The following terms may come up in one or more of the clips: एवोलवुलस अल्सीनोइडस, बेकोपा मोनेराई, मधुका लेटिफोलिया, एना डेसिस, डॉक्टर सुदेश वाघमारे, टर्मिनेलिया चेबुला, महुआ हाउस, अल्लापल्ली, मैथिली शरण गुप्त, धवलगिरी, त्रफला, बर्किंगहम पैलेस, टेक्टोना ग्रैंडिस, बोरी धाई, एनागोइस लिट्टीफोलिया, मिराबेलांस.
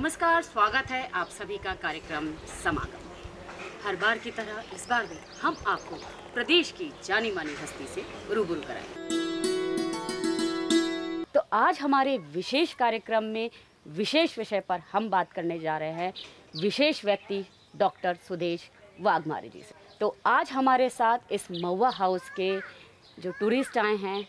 नमस्कार, स्वागत है आप सभी का कार्यक्रम समागम। हर बार की तरह इस बार भी हम आपको प्रदेश की जानी मानी हस्ती से रूबरू कराएंगे। तो आज हमारे विशेष कार्यक्रम में विशेष विषय पर हम बात करने जा रहे हैं विशेष व्यक्ति डॉक्टर सुदेश वाघमारे जी से। तो आज हमारे साथ इस महुआ हाउस के जो टूरिस्ट आए हैं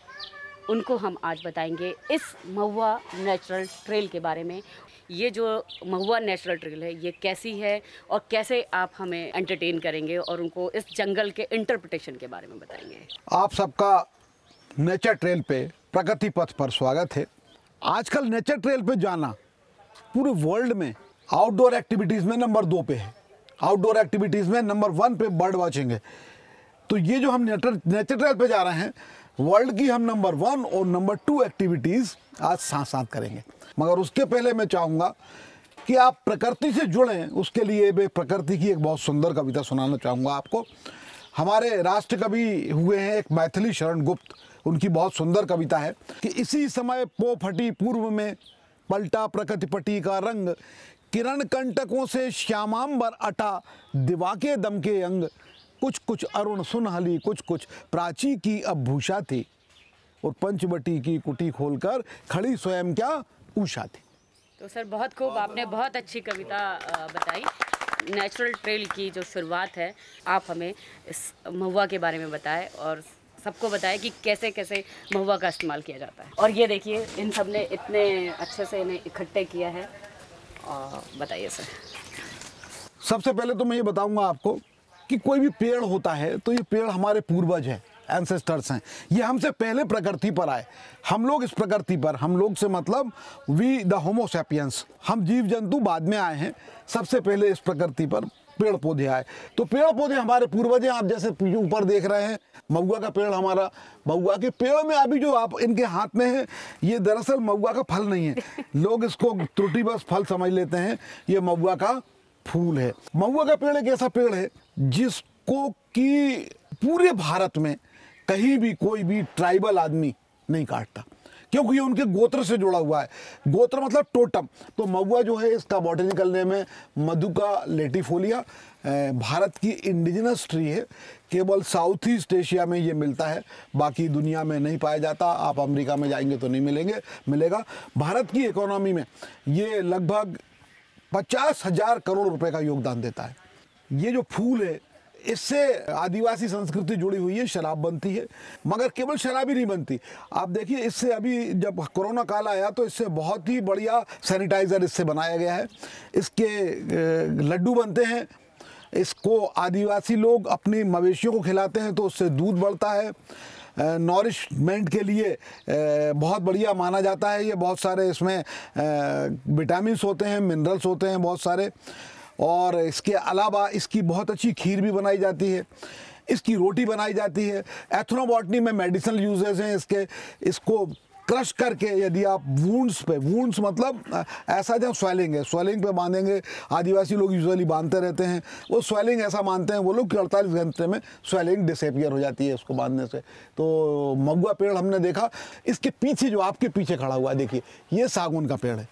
उनको हम आज बताएंगे इस महुआ नेचुरल ट्रेल के बारे में। ये जो महुआ नेचुरल ट्रेल है ये कैसी है और कैसे आप हमें एंटरटेन करेंगे और उनको इस जंगल के इंटरप्रिटेशन के बारे में बताएंगे। आप सबका नेचर ट्रेल पे, प्रगति पथ पर स्वागत है। आजकल नेचर ट्रेल पे जाना पूरे वर्ल्ड में आउटडोर एक्टिविटीज़ में नंबर 2 पे है। आउटडोर एक्टिविटीज़ में नंबर 1 पे बर्ड वॉचिंग है। तो ये जो हम नेचर ट्रेल पे जा रहे हैं, वर्ल्ड की हम नंबर 1 और नंबर 2 एक्टिविटीज़ आज साथ साथ करेंगे। मगर उसके पहले मैं चाहूँगा कि आप प्रकृति से जुड़ें। उसके लिए मैं प्रकृति की एक बहुत सुंदर कविता सुनाना चाहूँगा आपको। हमारे राष्ट्र कवि हुए हैं एक मैथिली शरण गुप्त, उनकी बहुत सुंदर कविता है कि इसी समय पो फटी पूर्व में पलटा प्रकृति पटी का रंग, किरण कंटकों से श्यामांबर अटा दिवा के दम के अंग, कुछ कुछ अरुण सुनहली कुछ कुछ प्राची की अब भूषा थी और पंचवटी की कुटी खोलकर खड़ी स्वयं क्या उषा थी। तो सर बहुत खूब, आपने बहुत अच्छी कविता बताई। नेचुरल ट्रेल की जो शुरुआत है आप हमें इस महुआ के बारे में बताएं और सबको बताएं कि कैसे कैसे महुआ का इस्तेमाल किया जाता है। और ये देखिए इन सब ने इतने अच्छे से इन्हें इकट्ठे किया है। और बताइए सर। सबसे पहले तो मैं ये बताऊँगा आपको कि कोई भी पेड़ होता है तो ये पेड़ हमारे पूर्वज हैं, एंसेस्टर्स हैं। ये हमसे पहले प्रकृति पर आए। हम लोग इस प्रकृति पर, हम लोग से मतलब वी द होमो सैपियंस, हम जीव जंतु बाद में आए हैं। सबसे पहले इस प्रकृति पर पेड़ पौधे आए। तो पेड़ पौधे हमारे पूर्वज हैं। आप जैसे ऊपर देख रहे हैं महुआ का पेड़, हमारा महुआ के पेड़ में अभी जो आप इनके हाथ में है ये दरअसल महुआ का फल नहीं है। लोग इसको त्रुटिवश फल समझ लेते हैं, ये महुआ का फूल है। महुआ का पेड़ एक ऐसा पेड़ है जिसको कि पूरे भारत में कहीं भी कोई भी ट्राइबल आदमी नहीं काटता, क्योंकि ये उनके गोत्र से जुड़ा हुआ है। गोत्र मतलब टोटम। तो महुआ जो है इसका बॉटनिकल नेम है मधुका लेटिफोलिया। भारत की इंडिजिनस ट्री है। केवल साउथ ईस्ट एशिया में ये मिलता है, बाकी दुनिया में नहीं पाया जाता। आप अमेरिका में जाएंगे तो नहीं मिलेगा। भारत की इकोनॉमी में ये लगभग 50,000 करोड़ रुपए का योगदान देता है। ये जो फूल है इससे आदिवासी संस्कृति जुड़ी हुई है, शराब बनती है। मगर केवल शराब ही नहीं बनती। आप देखिए इससे अभी जब कोरोना काल आया तो इससे बहुत ही बढ़िया सैनिटाइज़र इससे बनाया गया है। इसके लड्डू बनते हैं। इसको आदिवासी लोग अपने मवेशियों को खिलाते हैं तो उससे दूध बढ़ता है। नॉरिशमेंट के लिए बहुत बढ़िया माना जाता है। ये बहुत सारे इसमें विटामिन्स होते हैं, मिनरल्स होते हैं बहुत सारे। और इसके अलावा इसकी बहुत अच्छी खीर भी बनाई जाती है, इसकी रोटी बनाई जाती है। एथ्नोबॉटनी में मेडिसिनल यूजेस हैं इसके। इसको क्रश करके यदि आप वूंड्स पे, वूंड्स मतलब ऐसा जहाँ स्वेलिंग है, स्वेलिंग पे बांधेंगे। आदिवासी लोग यूजुअली बांधते रहते हैं, वो स्वेलिंग ऐसा मानते हैं वो लोग कि 48 घंटे में स्वेलिंग डिसअपियर हो जाती है उसको बांधने से। तो महुआ पेड़ हमने देखा। इसके पीछे जो आपके पीछे खड़ा हुआ है देखिए, ये सागौन का पेड़ है,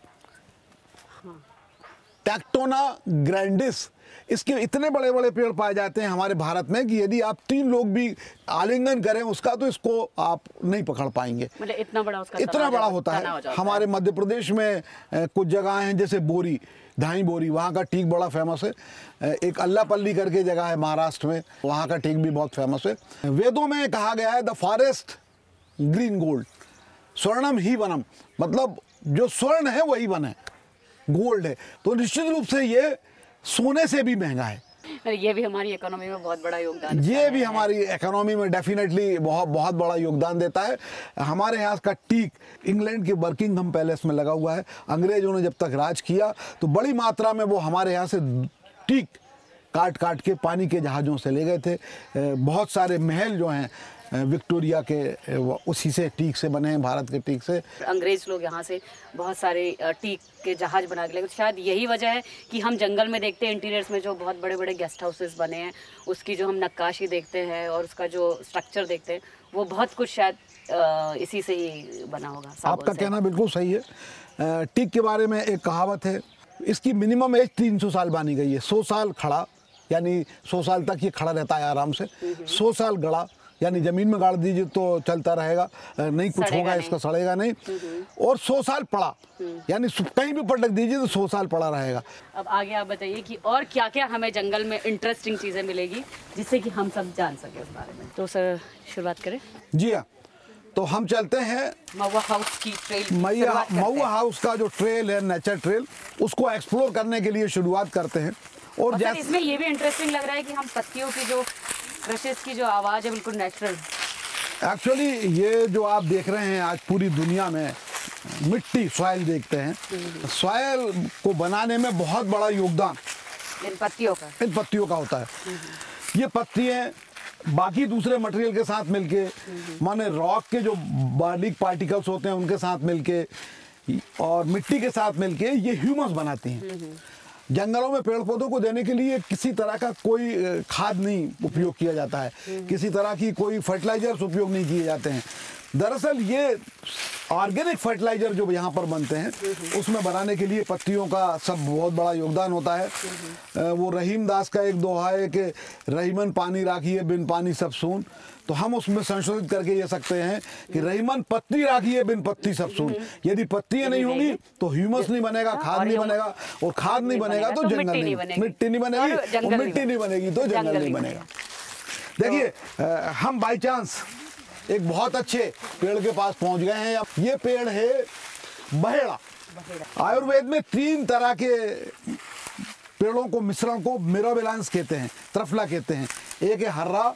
टेक्टोना ग्रैंडिस। इसके इतने बड़े बड़े पेड़ पाए जाते हैं हमारे भारत में कि यदि आप 3 लोग भी आलिंगन करें उसका तो इसको आप नहीं पकड़ पाएंगे। मतलब इतना बड़ा उसका, इतना बड़ा होता है। हमारे मध्य प्रदेश में कुछ जगह हैं जैसे बोरी धाई, बोरी वहाँ का टीक बड़ा फेमस है। एक अल्लापल्ली करके जगह है महाराष्ट्र में, वहाँ का टीक भी बहुत फेमस है। वेदों में कहा गया है द फॉरेस्ट ग्रीन गोल्ड स्वर्णम ही वनम, मतलब जो स्वर्ण है वही वन है, गोल्ड है। तो निश्चित रूप से ये सोने से भी महंगा है। ये भी हमारी इकोनॉमी में बहुत बड़ा योगदान, ये भी हमारी इकोनॉमी में डेफिनेटली बहुत बड़ा योगदान देता है। हमारे यहाँ का टीक इंग्लैंड के बर्किंगहम पैलेस में लगा हुआ है। अंग्रेजों ने जब तक राज किया तो बड़ी मात्रा में वो हमारे यहाँ से टीक काट काट के पानी के जहाज़ों से ले गए थे। बहुत सारे महल जो हैं विक्टोरिया के उसी से टीक से बने हैं, भारत के टीक से। अंग्रेज लोग यहाँ से बहुत सारे टीक के जहाज बना के ले गए। शायद यही वजह है कि हम जंगल में देखते हैं इंटीरियर्स में जो बहुत बड़े बड़े गेस्ट हाउसेस बने हैं, उसकी जो हम नक्काशी देखते हैं और उसका जो स्ट्रक्चर देखते हैं वो बहुत कुछ शायद इसी से ही बना होगा। आपका कहना बिल्कुल सही है। टीक के बारे में एक कहावत है, इसकी मिनिमम एज 300 साल मानी गई है। 100 साल खड़ा यानी 100 साल तक ये खड़ा रहता है आराम से। 100 साल गड़ा यानी ज़मीन में गाड़ दीजिए तो चलता रहेगा, नहीं कुछ होगा इसका, सड़ेगा नहीं। और 100 साल पड़ा यानी कहीं भी पटक दीजिए तो 100 साल पड़ा रहेगा। अब आगे आप बताइए कि और क्या क्या हमें जंगल में इंटरेस्टिंग चीज़ें मिलेगी जिससे कि हम सब जान सकें उस बारे में। तो सर शुरुआत करें। जी हाँ, तो हम चलते हैं महुआ हाउस की ट्रेल। महुआ हाउस का जो ट्रेल है, नेचर ट्रेल, उसको एक्सप्लोर करने के लिए शुरुआत करते हैं। और जैसे इसमें ये भी इंटरेस्टिंग लग रहा है कि हम पत्तियों की जो ब्रशेस की जो आवाज़ है बिल्कुल नेचुरल। एक्चुअली ये जो आप देख रहे हैं, आज पूरी दुनिया में मिट्टी, सॉयल देखते हैं, सॉयल को बनाने में बहुत बड़ा योगदान इन पत्तियों का होता है। ये पत्तियाँ बाकी दूसरे मटेरियल के साथ मिलके, माने रॉक के जो बारीक पार्टिकल्स होते हैं उनके साथ मिलके और मिट्टी के साथ मिलके ये ह्यूमस बनाती हैं। जंगलों में पेड़ पौधों को देने के लिए किसी तरह का कोई खाद नहीं उपयोग किया जाता है, किसी तरह की कोई फर्टिलाइजर्स उपयोग नहीं किए जाते हैं। दरअसल ये ऑर्गेनिक फर्टिलाइजर जो यहाँ पर बनते हैं उसमें बनाने के लिए पत्तियों का सब बहुत बड़ा योगदान होता है। वो रहीम दास का एक दोहा है कि रहीमन पानी राखिए बिन पानी सब सून। तो हम उसमें संशोधित करके ये सकते हैं कि रहीमन पत्ती राखिए बिन पत्ती सब सून। यदि पत्तियाँ नहीं होंगी तो ह्यूमस नहीं बनेगा, खाद नहीं बनेगा, और खाद नहीं बनेगा तो जंगल नहीं, मिट्टी नहीं बनेगी, और मिट्टी नहीं बनेगी तो जंगल नहीं बनेगा। देखिए हम बाई चांस एक बहुत अच्छे पेड़ के पास पहुंच गए हैं। अब ये पेड़ है बहेड़ा। आयुर्वेद में 3 तरह के पेड़ों को, मिश्रण को मिराबेलांस कहते हैं, त्रफला कहते हैं। एक है हर्रा,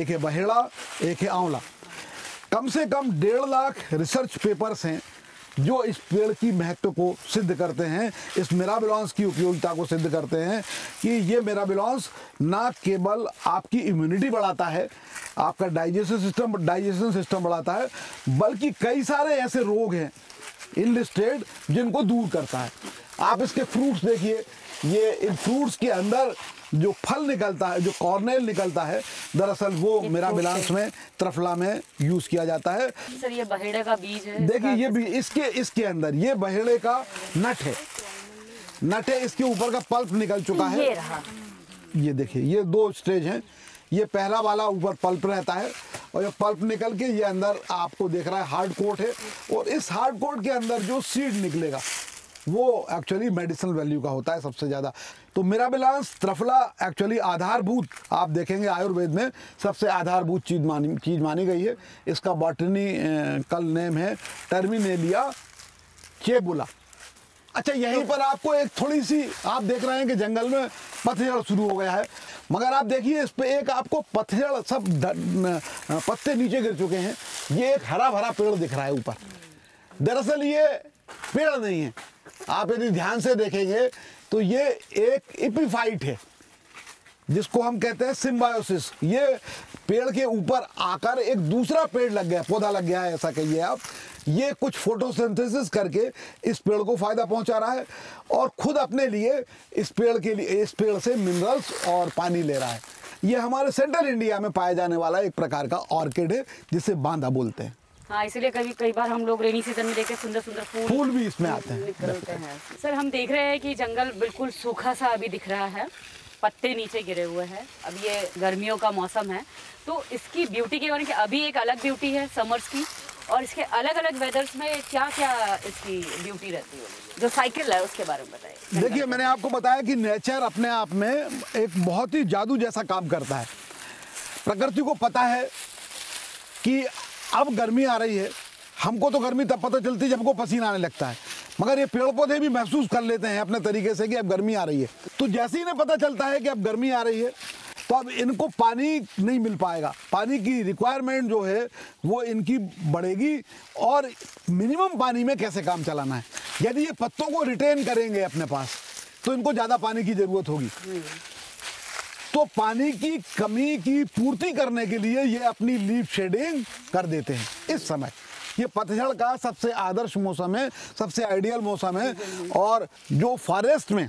एक है बहेड़ा, एक है आंवला। कम से कम 1.5 लाख रिसर्च पेपर्स हैं जो इस पेड़ की महत्व को सिद्ध करते हैं, इस मिराबेलांस की उपयोगिता को सिद्ध करते हैं कि ये मिराबेलांस ना केवल आपकी इम्यूनिटी बढ़ाता है, आपका डाइजेशन सिस्टम बढ़ाता है, बल्कि कई सारे ऐसे रोग हैं इनलिस्टेड जिनको दूर करता है। आप इसके फ्रूट्स देखिए, ये इन फ्रूट्स के अंदर जो फल निकलता है, जो कॉर्नेल निकलता है, दरअसल वो मिराबेलांस में, त्रफला में यूज किया जाता है। सर ये बहेड़े का बीज है, देखिए ये भी इसके अंदर ये बहेड़े का नट है, इसके ऊपर का पल्प निकल चुका है। ये देखिए ये 2 स्टेज हैं। ये पहला वाला ऊपर पल्प रहता है और ये पल्प निकल के ये अंदर आपको देख रहा है हार्ड कोट है, और इस हार्ड कोट के अंदर जो सीड निकलेगा वो एक्चुअली मेडिसिनल वैल्यू का होता है सबसे ज़्यादा। तो मिराबेलांस, त्रफला एक्चुअली आधारभूत, आप देखेंगे आयुर्वेद में सबसे आधारभूत चीज़ मानी गई है। इसका बॉटनिकल नेम है टर्मिनेलिया चेबुला। अच्छा यहीं पर आपको एक थोड़ी सी, आप देख रहे हैं कि जंगल में पतझड़ शुरू हो गया है, मगर आप देखिए इस पे एक आपको पतझड़, सब पत्ते नीचे गिर चुके हैं, ये एक हरा भरा पेड़ दिख रहा है ऊपर। दरअसल ये पेड़ नहीं है, आप यदि ध्यान से देखेंगे तो ये एक एपिफाइट है जिसको हम कहते हैं सिम्बायोसिस। ये पेड़ के ऊपर आकर एक दूसरा पेड़ लग गया, पौधा लग गया है ऐसा कहिए आप। ये कुछ फोटोसिंथेसिस करके इस पेड़ को फ़ायदा पहुंचा रहा है और खुद अपने लिए इस पेड़ से मिनरल्स और पानी ले रहा है। ये हमारे सेंट्रल इंडिया में पाया जाने वाला एक प्रकार का ऑर्किड है जिसे बांदा बोलते हैं। हाँ, इसलिए कई बार हम लोग रेनी सीजन में देखे सुंदर सुंदर फूल भी इसमें आते हैं। सर हम देख रहे हैं कि जंगल बिल्कुल सूखा सा अभी दिख रहा है, पत्ते नीचे गिरे हुए हैं, अब ये गर्मियों का मौसम है तो इसकी ब्यूटी के बारे में, अभी एक अलग ब्यूटी है समर्स की, और इसके अलग अलग वेदर्स में क्या क्या इसकी ब्यूटी रहती है, जो साइकिल है उसके बारे में बताइए। देखिए मैंने आपको बताया कि नेचर अपने आप में एक बहुत ही जादू जैसा काम करता है। प्रकृति को पता है कि अब गर्मी आ रही है, हमको तो गर्मी तब पता चलती है जब हमको पसीना आने लगता है, मगर ये पेड़ पौधे भी महसूस कर लेते हैं अपने तरीके से कि अब गर्मी आ रही है। तो जैसे ही इन्हें पता चलता है कि अब गर्मी आ रही है तो अब इनको पानी नहीं मिल पाएगा, पानी की रिक्वायरमेंट जो है वो इनकी बढ़ेगी, और मिनिमम पानी में कैसे काम चलाना है। यदि ये पत्तों को रिटेन करेंगे अपने पास तो इनको ज़्यादा पानी की ज़रूरत होगी, तो पानी की कमी की पूर्ति करने के लिए ये अपनी लीफ शेडिंग कर देते हैं। इस समय ये पतझड़ का सबसे आदर्श मौसम है, सबसे आइडियल मौसम है, और जो फॉरेस्ट में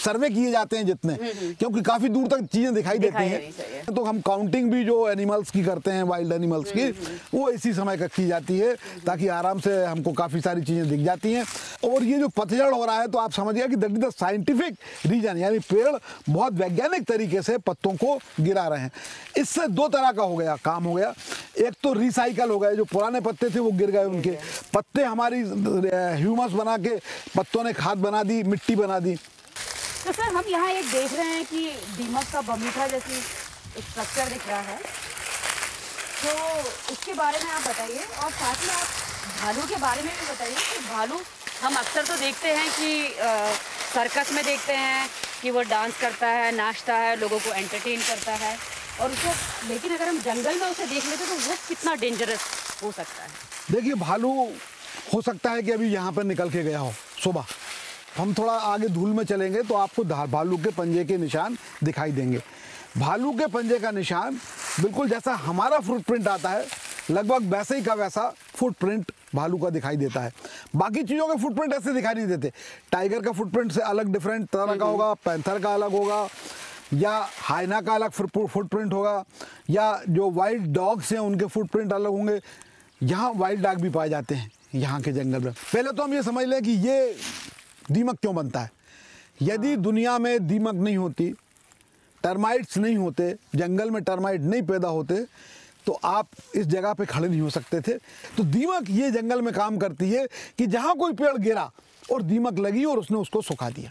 सर्वे किए जाते हैं जितने, क्योंकि काफी दूर तक चीजें दिखाई देती हैं। तो हम काउंटिंग भी जो एनिमल्स की करते हैं, वाइल्ड एनिमल्स की, वो इसी समय तक की जाती है ताकि आराम से हमको काफी सारी चीजें दिख जाती हैं। और ये जो पतझड़ हो रहा है तो आप समझिए कि that is the scientific reason, यानी पेड़ बहुत वैज्ञानिक तरीके से पत्तों को गिरा रहे हैं। इससे दो तरह का हो गया काम, हो गया एक तो रिसाइकल हो गया, जो पुराने पत्ते थे वो गिर गए, उनके पत्ते हमारी ह्यूमस बना के पत्तों ने खाद बना दी, मिट्टी बना दी। तो सर हम यहाँ एक देख रहे हैं कि दीमक का बमीठा जैसी स्ट्रक्चर दिख रहा है, तो उसके बारे में आप बताइए और साथ में आप भालू के बारे में भी बताइए कि भालू हम अक्सर तो देखते हैं कि सर्कस में देखते हैं कि वो डांस करता है, नाचता है, लोगों को एंटरटेन करता है और उसको, लेकिन अगर हम जंगल में उसे देख लेते तो वो कितना डेंजरस हो सकता है। देखिए भालू हो सकता है कि अभी यहाँ पर निकल के गया हो सुबह, हम थोड़ा आगे धूल में चलेंगे तो आपको भालू के पंजे के निशान दिखाई देंगे। भालू के पंजे का निशान बिल्कुल जैसा हमारा फुटप्रिंट आता है लगभग वैसे ही का वैसा फुटप्रिंट भालू का दिखाई देता है। बाकी चीज़ों के फुटप्रिंट ऐसे दिखाई नहीं देते। टाइगर का फुटप्रिंट से अलग डिफरेंट तरह का होगा, पैंथर का अलग होगा, या हाइना का अलग फुटप्रिंट होगा, या जो वाइल्ड डॉग्स हैं उनके फुटप्रिंट अलग होंगे। यहाँ वाइल्ड डॉग भी पाए जाते हैं यहाँ के जंगल में। पहले तो हम ये समझ लें कि ये दीमक क्यों बनता है। यदि दुनिया में दीमक नहीं होती, टर्माइट्स नहीं होते, जंगल में टर्माइट नहीं पैदा होते, तो आप इस जगह पे खड़े नहीं हो सकते थे। तो दीमक ये जंगल में काम करती है कि जहाँ कोई पेड़ गिरा और दीमक लगी और उसने उसको सुखा दिया,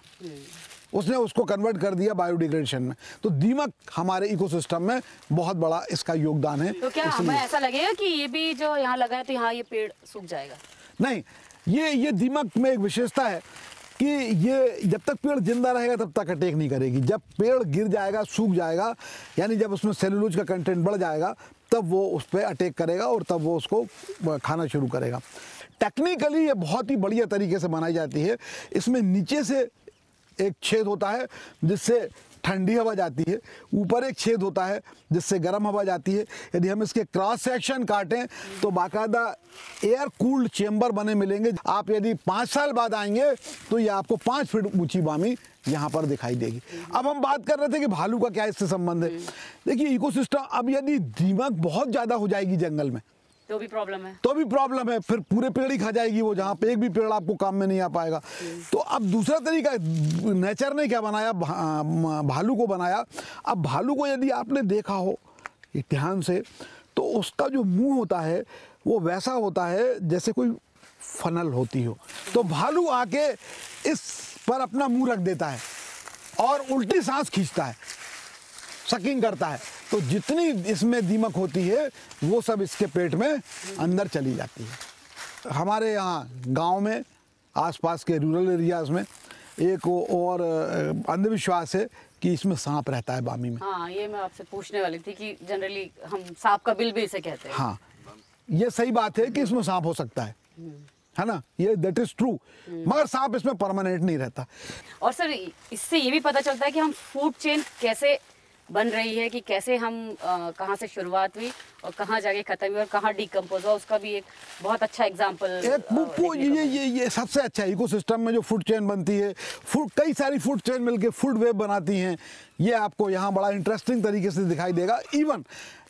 उसने उसको कन्वर्ट कर दिया बायोडिग्रेडेशन में। तो दीमक हमारे इकोसिस्टम में बहुत बड़ा इसका योगदान है। तो क्या हमें ऐसा लगेगा कि ये भी जो यहाँ लगा है तो यहाँ ये पेड़ सूख जाएगा? नहीं, ये दीमक में एक विशेषता है कि ये जब तक पेड़ जिंदा रहेगा तब तक अटैक नहीं करेगी। जब पेड़ गिर जाएगा, सूख जाएगा, यानी जब उसमें सेलुलोज का कंटेंट बढ़ जाएगा तब वो उस पर अटैक करेगा और तब वो उसको खाना शुरू करेगा। टेक्निकली ये बहुत ही बढ़िया तरीके से बनाई जाती है। इसमें नीचे से एक छेद होता है जिससे ठंडी हवा जाती है, ऊपर एक छेद होता है जिससे गर्म हवा जाती है। यदि हम इसके क्रॉस सेक्शन काटें तो बाकायदा एयर कूल्ड चेंबर बने मिलेंगे। आप यदि 5 साल बाद आएंगे तो ये आपको 5 फीट ऊंची बामी यहाँ पर दिखाई देगी। अब हम बात कर रहे थे कि भालू का क्या इससे संबंध है। देखिए इकोसिस्टम, अब यदि दीमक बहुत ज़्यादा हो जाएगी जंगल में तो भी प्रॉब्लम है, फिर पूरे पेड़ ही खा जाएगी वो, जहाँ पे एक भी पेड़ आपको काम में नहीं आ पाएगा। तो अब दूसरा तरीका नेचर ने क्या बनाया, भालू को बनाया। अब भालू को यदि आपने देखा हो ध्यान से तो उसका जो मुंह होता है वो वैसा होता है जैसे कोई फनल होती हो। तो भालू आके इस पर अपना मुँह रख देता है और उल्टी सांस खींचता है, सकिंग करता है। तो जितनी इसमें दीमक होती है वो सब इसके पेट में अंदर चली जाती है। हमारे यहाँ गांव में आसपास के रूरल एरियाज़ में एक और अंधविश्वास है कि इसमें सांप रहता है बामी में। हाँ, ये मैं आपसे पूछने वाली थी कि जनरली हम सांप का बिल भी इसे कहते हैं। हाँ, ये सही बात है कि इसमें सांप हो सकता है ना, ये दैट इज़ ट्रू, मगर सांप इसमें परमानेंट नहीं रहता। और सर इससे ये भी पता चलता है कि हम फूड चेन कैसे बन रही है, कि कैसे हम कहाँ से शुरुआत हुई और कहाँ जाके खत्म हुई और कहाँ डिकम्पोज हुआ, उसका भी एक बहुत अच्छा एग्जाम्पल। ये सबसे अच्छा इकोसिस्टम में जो फूड चेन बनती है, कई सारी फूड चेन मिलके फूड वेब बनाती हैं। ये आपको यहाँ बड़ा इंटरेस्टिंग तरीके से दिखाई देगा। इवन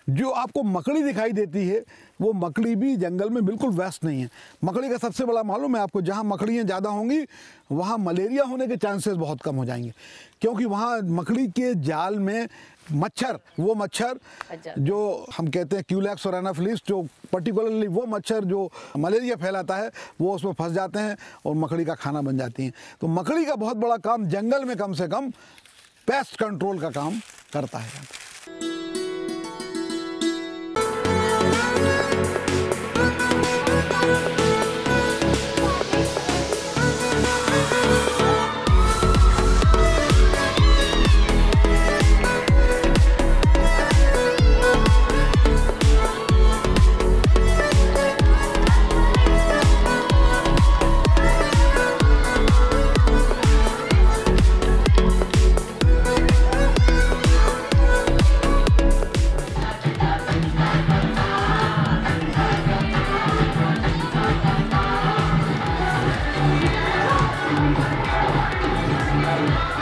जो आपको मकड़ी दिखाई देती है वो मकड़ी भी जंगल में बिल्कुल वेस्ट नहीं है। मकड़ी का सबसे बड़ा मालूम है आपको, जहाँ मकड़ियाँ ज़्यादा होंगी वहाँ मलेरिया होने के चांसेस बहुत कम हो जाएंगे, क्योंकि वहाँ मकड़ी के जाल में वो मच्छर जो हम कहते हैं क्यूलैक्स और एनाफिलिस, जो पर्टिकुलरली वो मच्छर जो मलेरिया फैलाता है वो उसमें फंस जाते हैं और मकड़ी का खाना बन जाती हैं। तो मकड़ी का बहुत बड़ा काम जंगल में कम से कम पेस्ट कंट्रोल का काम करता है।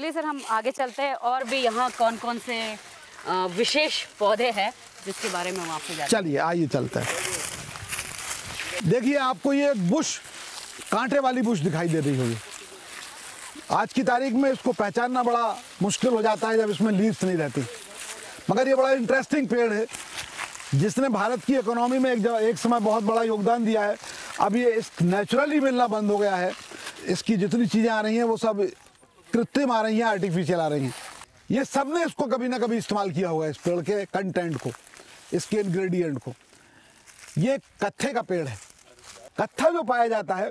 चलिए सर हम आगे चलते हैं, और भी यहाँ कौन कौन से विशेष पौधे हैं जिसके बारे में हम आपसे, चलिए आइए चलते हैं। देखिए आपको ये बुश, कांटे वाली बुश दिखाई दे रही होगी। आज की तारीख में इसको पहचानना बड़ा मुश्किल हो जाता है जब इसमें लीव्स नहीं रहती, मगर ये बड़ा इंटरेस्टिंग पेड़ है जिसने भारत की इकोनॉमी में एक समय बहुत बड़ा योगदान दिया है। अब ये इस नेचुरली मिलना बंद हो गया है, इसकी जितनी चीज़ें आ रही हैं वो सब कृत्रिम आ रही हैं, आर्टिफिशियल आ रही हैं। ये सब ने इसको कभी ना कभी इस्तेमाल किया होगा, इस पेड़ के कंटेंट को, इसके इन्ग्रीडियंट को। ये कत्थे का पेड़ है। कत्था जो पाया जाता है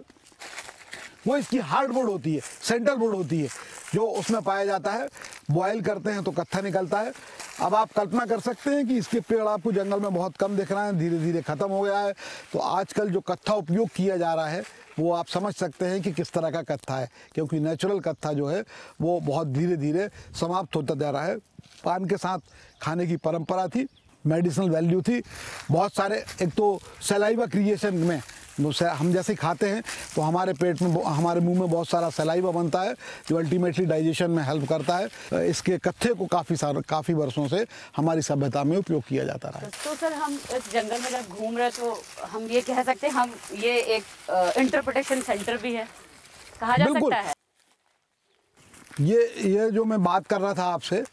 वो इसकी हार्ड वुड होती है, सेंट्रल वुड होती है जो उसमें पाया जाता है। बॉयल करते हैं तो कत्था निकलता है। अब आप कल्पना कर सकते हैं कि इसके पेड़ आपको जंगल में बहुत कम दिख रहे हैं, धीरे धीरे ख़त्म हो गया है। तो आजकल जो कत्था उपयोग किया जा रहा है वो आप समझ सकते हैं कि किस तरह का कत्था है, क्योंकि नेचुरल कत्था जो है वो बहुत धीरे धीरे समाप्त होता जा रहा है। पान के साथ खाने की परंपरा थी, मेडिसिनल वैल्यू थी बहुत सारे। एक तो सलाइवा क्रिएशन में, हम जैसे खाते हैं तो हमारे पेट में, हमारे मुंह में बहुत सारा सलाइवा बनता है जो अल्टीमेटली डाइजेशन में हेल्प करता है। इसके कत्थे को काफ़ी वर्षों से हमारी सभ्यता में उपयोग किया जाता रहा है। तो सर हम इस जंगल में जब घूम रहे तो हम ये कह सकते हैं, हम ये एक इंटरप्रिटेशन सेंटर भी है, कहा जा सकता है। ये जो मैं बात कर रहा था आपसे,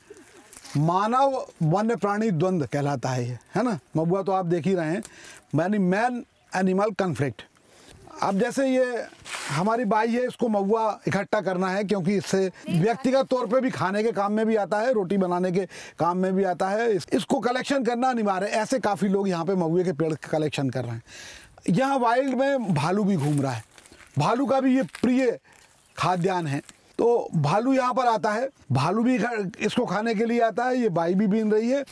मानव वन्य प्राणी द्वंद्व कहलाता है ये, है ना महुआ, तो आप देख ही रहे हैं, यानी मैन एनिमल कन्फ्लिक्ट। अब जैसे ये हमारी बाई है, इसको महुआ इकट्ठा करना है क्योंकि इससे व्यक्तिगत तौर पे भी खाने के काम में भी आता है, रोटी बनाने के काम में भी आता है। इसको कलेक्शन करना अनिवार्य है। ऐसे काफ़ी लोग यहाँ पे महुए के पेड़ का कलेक्शन कर रहे हैं। यहाँ वाइल्ड में भालू भी घूम रहा है, भालू का भी ये प्रिय खाद्यान्न है। तो भालू यहाँ पर आता है, भालू भी इसको खाने के लिए आता है। ये बाई भी बीन रही है,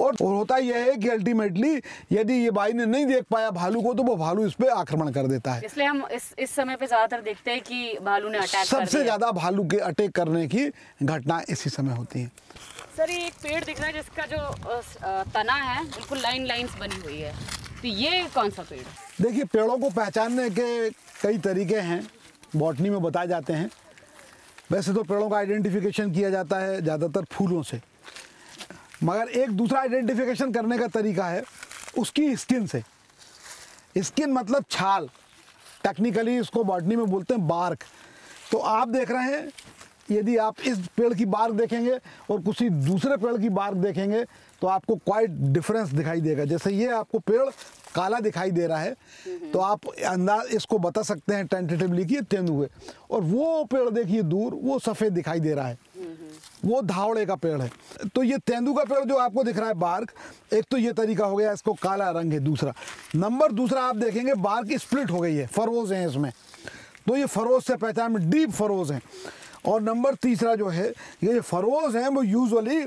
और होता यह है कि अल्टीमेटली यदि ये बाई ने नहीं देख पाया भालू को तो वो भालू इस पे आक्रमण कर देता है। इसलिए हम इस समय पे ज़्यादातर देखते हैं कि भालू ने अटैक, सबसे ज़्यादा भालू के अटैक करने की घटना इसी समय होती है। सर ये एक पेड़ दिख रहा है जिसका जो तना है बिल्कुल लाइन लाइन्स बनी हुई है, तो ये कौन सा पेड़ है? देखिए पेड़ों को पहचानने के कई तरीके हैं, बॉटनी में बताए जाते हैं। वैसे तो पेड़ों का आइडेंटिफिकेशन किया जाता है ज़्यादातर फूलों से, मगर एक दूसरा आइडेंटिफिकेशन करने का तरीका है उसकी स्किन से। स्किन मतलब छाल, टेक्निकली इसको बॉटनी में बोलते हैं बार्क। तो आप देख रहे हैं, यदि आप इस पेड़ की बार्क देखेंगे और किसी दूसरे पेड़ की बार्क देखेंगे तो आपको क्वाइट डिफरेंस दिखाई देगा। जैसे ये आपको पेड़ काला दिखाई दे रहा है तो आप अंदाज इसको बता सकते हैं टेंटेटिवली कि ये तेंदुए, और वो पेड़ देखिए दूर, वो सफ़ेद दिखाई दे रहा है, वो धावड़े का पेड़ है। तो ये तेंदू का पेड़ जो आपको दिख रहा है बार्क, एक तो ये तरीका हो गया, इसको काला रंग है। दूसरा आप देखेंगे बार्क स्प्लिट हो गई है, फरोज हैं इसमें, तो ये फरोज से पहचान में डीप फरोज हैं। और नंबर तीसरा जो है, ये फरोज हैं वो यूजुअली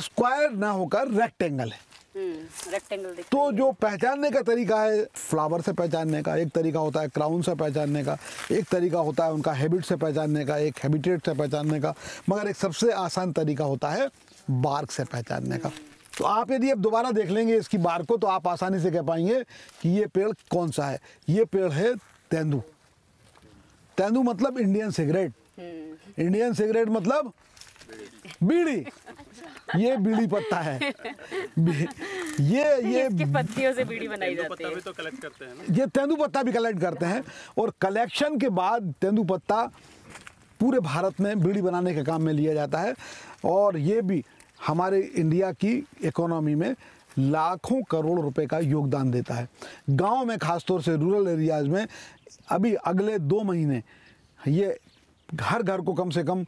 स्क्वायर ना होकर रेक्टेंगल है। रेक्टेंगल तो जो पहचानने का तरीका है, फ्लावर से पहचानने का एक तरीका होता है, क्राउन से पहचानने का एक तरीका होता है, उनका हैबिट से पहचानने का एक, हैबिटेट से पहचानने का, मगर एक सबसे आसान तरीका होता है बार्क से पहचानने का। तो आप यदि अब दोबारा देख लेंगे इसकी बार्क को तो आप आसानी से कह पाएंगे कि ये पेड़ कौन सा है। ये पेड़ है तेंदू। तेंदू मतलब इंडियन सिगरेट, इंडियन सिगरेट मतलब बीड़ी। ये बीड़ी पत्ता है, ये पत्तियों से बीड़ी बनाई जाती है। तो कलेक्ट करते हैं ना, ये तेंदू पत्ता भी कलेक्ट करते हैं, और कलेक्शन के बाद तेंदू पत्ता पूरे भारत में बीड़ी बनाने के काम में लिया जाता है। और ये भी हमारे इंडिया की इकोनॉमी में लाखों करोड़ रुपए का योगदान देता है। गाँव में खासतौर से रूरल एरियाज में अभी अगले 2 महीने ये हर घर को कम से कम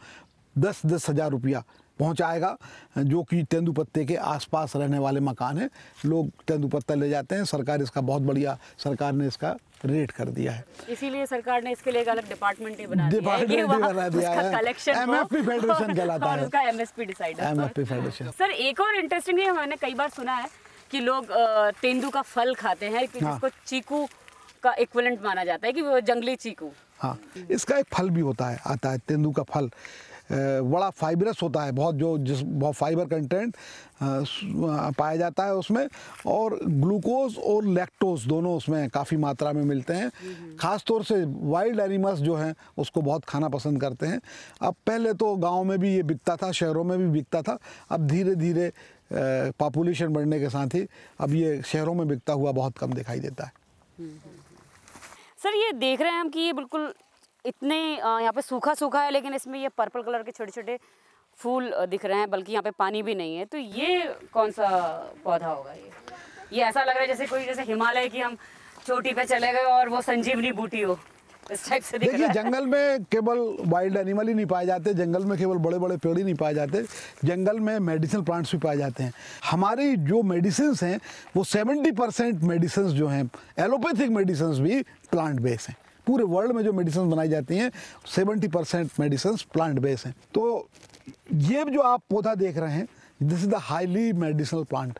10-10 हज़ार रुपया पहुंचाएगा, जो कि तेंदू पत्ते के आसपास रहने वाले मकान हैं, लोग तेंदू पत्ता ले जाते हैं। सरकार इसका बहुत बढ़िया, सरकार ने इसका रेट कर दिया है, इसीलिए सरकार ने इसके लिए एक अलग डिपार्टमेंट ही बना दिया है कि बना दिया है, एमएफपी फेडरेशन कहलाता है उसका, MSP decide, MFP federation. Sir एक और इंटरेस्टिंग, मैंने कई बार सुना है कि लोग तेंदू का फल खाते हैं, जिसको चीकू का इक्विवेलेंट माना जाता है, कि वो जंगली चीकू। हाँ, इसका एक फल भी होता है, आता है तेंदू का फल। बड़ा फाइबरस होता है, बहुत जो जिस बहुत फाइबर कंटेंट पाया जाता है उसमें, और ग्लूकोज और लैक्टोज दोनों उसमें काफ़ी मात्रा में मिलते हैं। ख़ासतौर से वाइल्ड एनिमल्स जो हैं उसको बहुत खाना पसंद करते हैं। अब पहले तो गांव में भी ये बिकता था, शहरों में भी बिकता था, अब धीरे धीरे पॉपुलेशन बढ़ने के साथ ही अब ये शहरों में बिकता हुआ बहुत कम दिखाई देता है। सर ये देख रहे हैं हम कि ये बिल्कुल इतने यहाँ पे सूखा सूखा है, लेकिन इसमें ये पर्पल कलर के छोटे छोटे फूल दिख रहे हैं, बल्कि यहाँ पे पानी भी नहीं है। तो ये कौन सा पौधा होगा? ये ऐसा लग रहा है जैसे कोई जैसे हिमालय की हम चोटी पे चले गए और वो संजीवनी बूटी हो, इस टाइप से दिख रहा है। जंगल में केवल वाइल्ड एनिमल ही नहीं पाए जाते, जंगल में केवल बड़े बड़े पेड़ ही नहीं पाए जाते, जंगल में मेडिसिनल प्लांट्स भी पाए जाते हैं। हमारी जो मेडिसिन्स हैं वो 70% मेडिसिन्स जो हैं एलोपैथिक मेडिसिन्स भी प्लांट बेस हैं। पूरे वर्ल्ड में जो मेडिसिन बनाई जाती हैं 70% मेडिसिन प्लांट बेस हैं। तो ये जो आप पौधा देख रहे हैं this is the highly medicinal plant,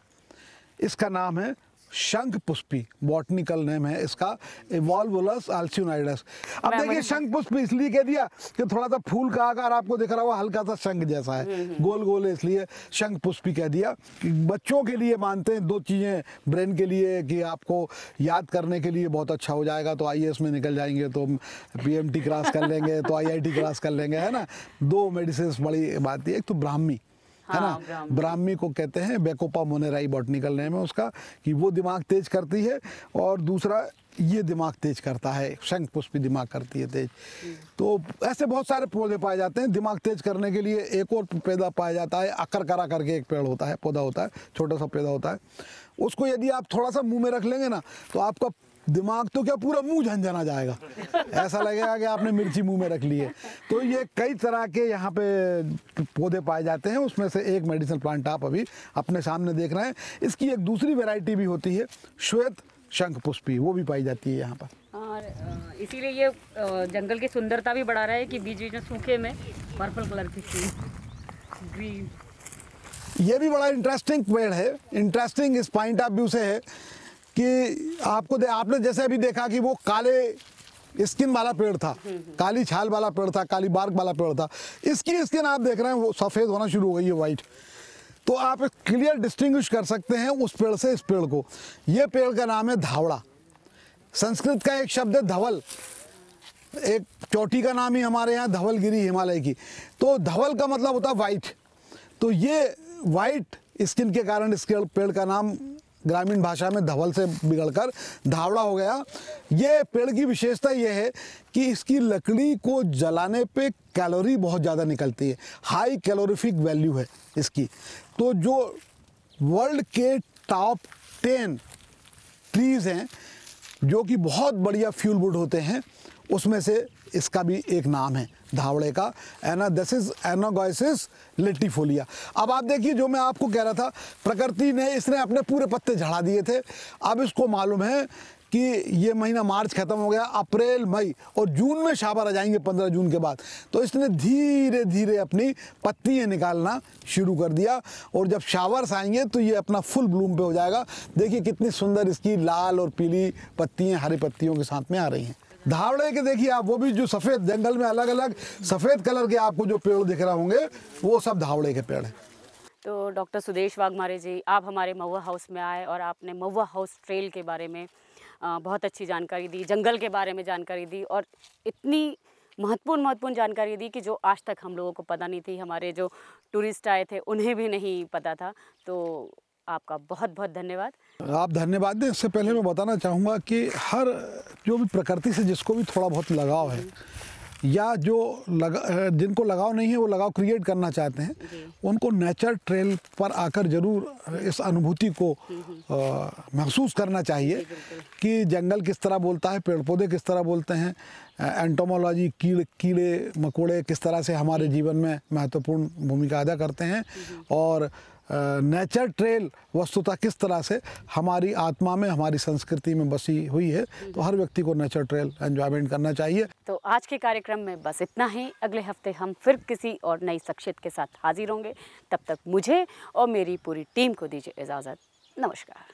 इसका नाम है शंख पुष्पी, बॉटनिकल नेम है इसका एवोलवुलस अल्सीनोइडस। अब देखिए शंख पुष्पी इसलिए कह दिया कि थोड़ा सा फूल का आकार आपको दिख रहा हुआ हल्का सा शंख जैसा है, गोल गोल है, इसलिए शंख पुष्पी कह दिया। बच्चों के लिए मानते हैं दो चीज़ें ब्रेन के लिए कि आपको याद करने के लिए बहुत अच्छा हो जाएगा, तो IAS में निकल जाएंगे, तो PMT क्रॉस कर लेंगे, तो IIT क्रॉस कर लेंगे, है ना। दो मेडिसिन बड़ी बात है, एक तो ब्राह्मी है ना, ब्राह्मी को कहते हैं, बेकोपा मोनेराई बॉटनिकल नेम है उसका, कि वो दिमाग तेज करती है, और दूसरा ये दिमाग तेज करता है, शंख पुष्पी दिमाग करती है तेज। तो ऐसे बहुत सारे पौधे पाए जाते हैं दिमाग तेज करने के लिए। एक और पौधा पाया जाता है अकरकरा करके, एक पेड़ होता है, पौधा होता है, छोटा सा पौधा होता है, उसको यदि आप थोड़ा सा मुँह में रख लेंगे ना तो आपका दिमाग तो क्या पूरा मुंह झंझना जाएगा, ऐसा लगेगा कि आपने मिर्ची मुंह में रख ली है। तो ये कई तरह के यहाँ पे पौधे पाए जाते हैं, उसमें से एक मेडिसिनल प्लांट आप अभी अपने सामने देख रहे हैं। इसकी एक दूसरी वैरायटी भी होती है श्वेत शंख पुष्पी, वो भी पाई जाती है यहाँ पर, और इसीलिए ये जंगल की सुंदरता भी बढ़ा रहा है कि बीच बीच में सूखे में पर्पल कलर की ग्रीन। ये भी बड़ा इंटरेस्टिंग पेड़ है, इंटरेस्टिंग इस पॉइंट ऑफ व्यू से है कि आपने जैसे अभी देखा कि वो काले स्किन वाला पेड़ था, काली छाल वाला पेड़ था, काली बार्क वाला पेड़ था, इसकी स्किन आप देख रहे हैं वो सफ़ेद होना शुरू हो गई है, वाइट। तो आप क्लियर डिस्टिंग्विश कर सकते हैं उस पेड़ से इस पेड़ को। ये पेड़ का नाम है धावड़ा, संस्कृत का एक शब्द है धवल, एक चोटी का नाम ही हमारे यहाँ धवलगिरी हिमालय की। तो धवल का मतलब होता है वाइट, तो ये वाइट स्किन के कारण इस पेड़ का नाम ग्रामीण भाषा में धवल से बिगड़कर धावड़ा हो गया। ये पेड़ की विशेषता यह है कि इसकी लकड़ी को जलाने पे कैलोरी बहुत ज़्यादा निकलती है, हाई कैलोरीफिक वैल्यू है इसकी। तो जो वर्ल्ड के टॉप 10 ट्रीज़ हैं जो कि बहुत बढ़िया फ्यूल वुड होते हैं, उसमें से इसका भी एक नाम है धावड़े का, एना डेसिस एनागोइस लिट्टीफोलिया। अब आप देखिए जो मैं आपको कह रहा था, प्रकृति ने इसने अपने पूरे पत्ते झड़ा दिए थे। अब इसको मालूम है कि ये महीना मार्च ख़त्म हो गया, अप्रैल मई और जून में शाबार आ जाएंगे 15 जून के बाद, तो इसने धीरे धीरे अपनी पत्तियाँ निकालना शुरू कर दिया, और जब शावर्स आएंगे तो ये अपना फुल ब्लूम पे हो जाएगा। देखिए कितनी सुंदर इसकी लाल और पीली पत्तियाँ हरी पत्तियों के साथ में आ रही हैं धावड़े के। देखिए आप वो भी जो सफ़ेद, जंगल में अलग अलग सफ़ेद कलर के आपको जो पेड़ दिख रहे होंगे वो सब धावड़े के पेड़ हैं। तो डॉक्टर सुदेश वाघमारे जी, आप हमारे महुआ हाउस में आए और आपने महुआ हाउस ट्रेल के बारे में बहुत अच्छी जानकारी दी, जंगल के बारे में जानकारी दी, और इतनी महत्वपूर्ण जानकारी दी कि जो आज तक हम लोगों को पता नहीं थी, हमारे जो टूरिस्ट आए थे उन्हें भी नहीं पता था। तो आपका बहुत धन्यवाद। आप धन्यवाद दें। इससे पहले मैं बताना चाहूँगा कि हर जो भी प्रकृति से जिसको भी थोड़ा बहुत लगाव है, या जो जिनको लगाव नहीं है वो लगाव क्रिएट करना चाहते हैं, उनको नेचर ट्रेल पर आकर ज़रूर इस अनुभूति को महसूस करना चाहिए कि जंगल किस तरह बोलता है, पेड़ पौधे किस तरह बोलते हैं, एंटोमोलॉजी कीड़े मकोड़े किस तरह से हमारे जीवन में महत्वपूर्ण भूमिका अदा करते हैं, और नेचर ट्रेल वस्तुतः किस तरह से हमारी आत्मा में हमारी संस्कृति में बसी हुई है। तो हर व्यक्ति को नेचर ट्रेल एंजॉयमेंट करना चाहिए। तो आज के कार्यक्रम में बस इतना ही। अगले हफ्ते हम फिर किसी और नई शख्सियत के साथ हाजिर होंगे। तब तक मुझे और मेरी पूरी टीम को दीजिए इजाज़त। नमस्कार।